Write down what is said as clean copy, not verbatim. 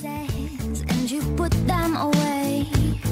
things and you put them away.